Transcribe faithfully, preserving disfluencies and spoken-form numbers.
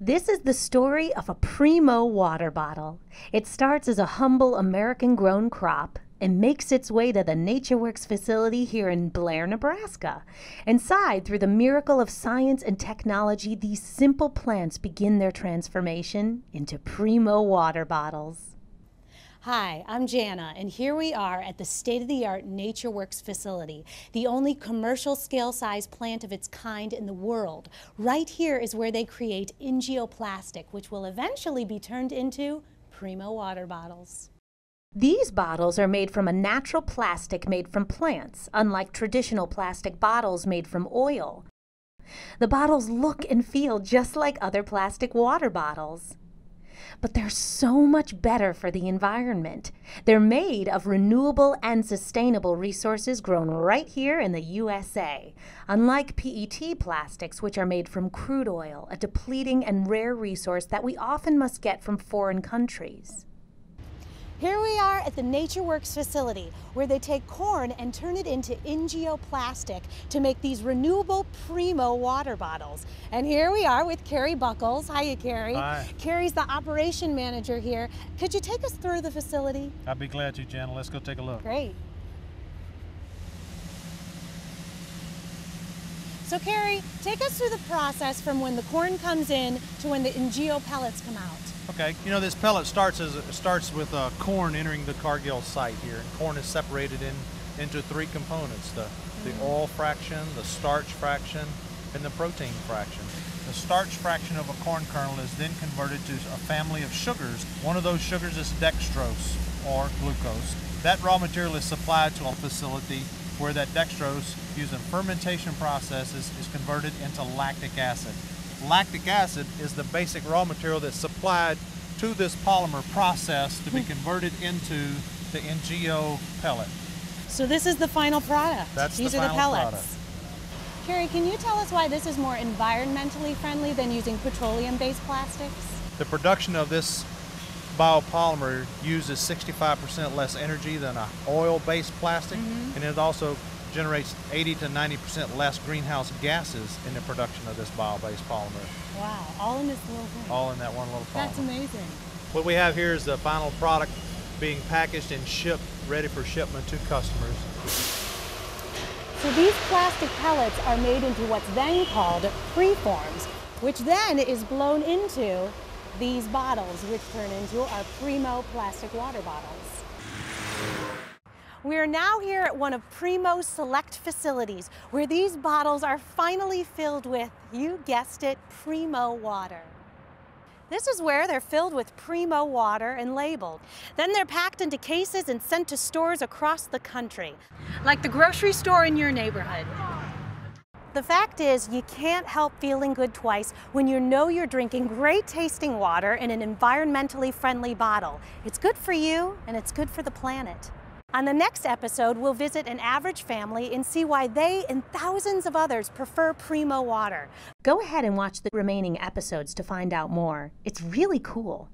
This is the story of a Primo water bottle. It starts as a humble American-grown crop and makes its way to the NatureWorks facility here in Blair, Nebraska. Inside, through the miracle of science and technology, these simple plants begin their transformation into Primo water bottles. Hi, I'm Jana, and here we are at the state-of-the-art NatureWorks facility, the only commercial scale size plant of its kind in the world. Right here is where they create Ingeo plastic, which will eventually be turned into Primo water bottles. These bottles are made from a natural plastic made from plants, unlike traditional plastic bottles made from oil. The bottles look and feel just like other plastic water bottles. But they're so much better for the environment. They're made of renewable and sustainable resources grown right here in the U S A. Unlike P E T plastics, which are made from crude oil, a depleting and rare resource that we often must get from foreign countries. Here we are at the NatureWorks facility, where they take corn and turn it into Ingeo plastic to make these renewable Primo water bottles. And here we are with Carrie Buckles. Hiya, Carrie. Hi. Carrie's the operation manager here. Could you take us through the facility? I'd be glad to, Jana. Let's go take a look. Great. So, Carrie, take us through the process from when the corn comes in to when the Ingeo pellets come out. Okay, you know, this pellet starts as starts with uh, corn entering the Cargill site here. And corn is separated in into three components: the the oil fraction, the starch fraction, and the protein fraction. The starch fraction of a corn kernel is then converted to a family of sugars. One of those sugars is dextrose or glucose. That raw material is supplied to a facility where that dextrose, using fermentation processes, is converted into lactic acid. Lactic acid is the basic raw material that's supplied to this polymer process to be converted into the Ingeo pellet. So this is the final product. That's These the are final the pellets. Product. Carrie, can you tell us why this is more environmentally friendly than using petroleum-based plastics? The production of this biopolymer uses sixty-five percent less energy than an oil-based plastic, mm-hmm. and it also generates eighty to ninety percent less greenhouse gases in the production of this bio-based polymer. Wow, all in this little thing? All in that one little polymer. That's amazing. What we have here is the final product being packaged and shipped, ready for shipment to customers. So these plastic pellets are made into what's then called preforms, which then is blown into these bottles, which turn into our Primo plastic water bottles. We are now here at one of Primo's select facilities, where these bottles are finally filled with, you guessed it, Primo water. This is where they're filled with Primo water and labeled. Then they're packed into cases and sent to stores across the country, like the grocery store in your neighborhood. The fact is, you can't help feeling good twice when you know you're drinking great tasting water in an environmentally friendly bottle. It's good for you and it's good for the planet. On the next episode, we'll visit an average family and see why they and thousands of others prefer Primo water. Go ahead and watch the remaining episodes to find out more. It's really cool.